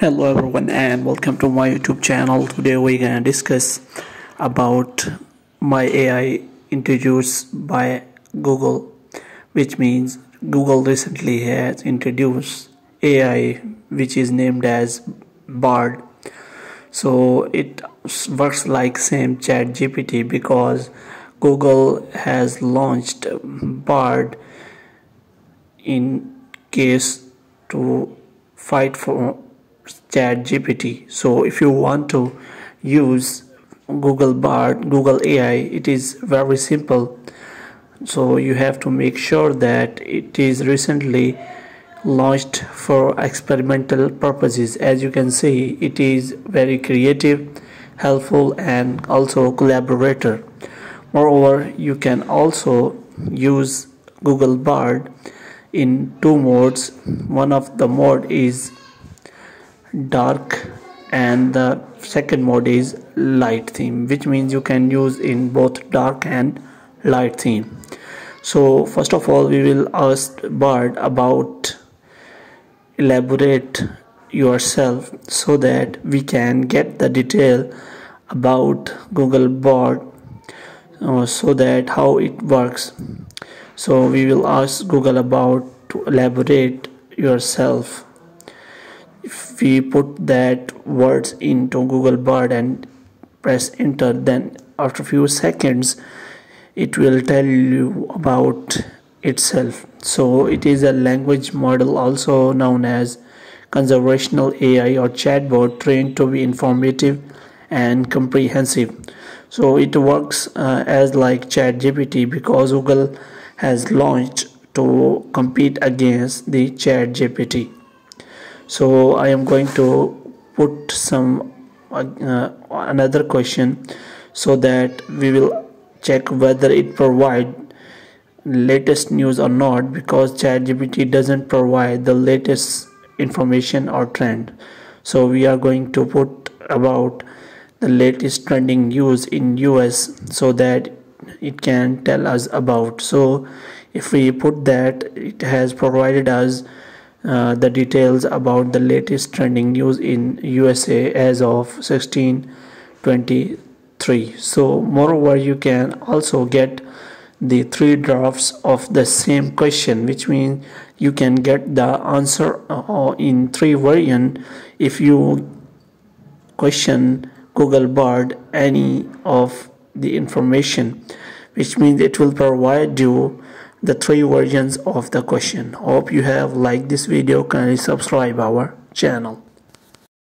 Hello everyone and welcome to my YouTube channel. Today we're gonna discuss about my AI introduced by Google, which means Google recently has introduced AI which is named as Bard. So it works like same ChatGPT because Google has launched Bard in case to fight for ChatGPT. So if you want to use Google Bard, Google AI, it is very simple. So you have to make sure that it is recently launched for experimental purposes. As you can see, it is very creative, helpful, and also collaborator. Moreover, you can also use Google Bard in two modes. One of the mode is dark and the second mode is light theme, which means you can use in both dark and light theme. So first of all, we will ask Bard about elaborate yourself so that we can get the detail about Google Bard, so that how it works. So we will ask Google about to elaborate yourself. If we put that words into Google Bard and press enter, then after a few seconds it will tell you about itself. So it is a language model also known as conversational AI or chatbot, trained to be informative and comprehensive. So it works as like ChatGPT because Google has launched to compete against the ChatGPT. So I am going to put some another question so that we will check whether it provides latest news or not, because ChatGPT doesn't provide the latest information or trend. So we are going to put about the latest trending news in US so that it can tell us about. So if we put that, it has provided us the details about the latest trending news in USA as of 16/23. So moreover, you can also get the three drafts of the same question, which means you can get the answer in three variants if you question Google Bard any of the information, which means it will provide you the three versions of the question. Hope you have liked this video. Kindly subscribe our channel.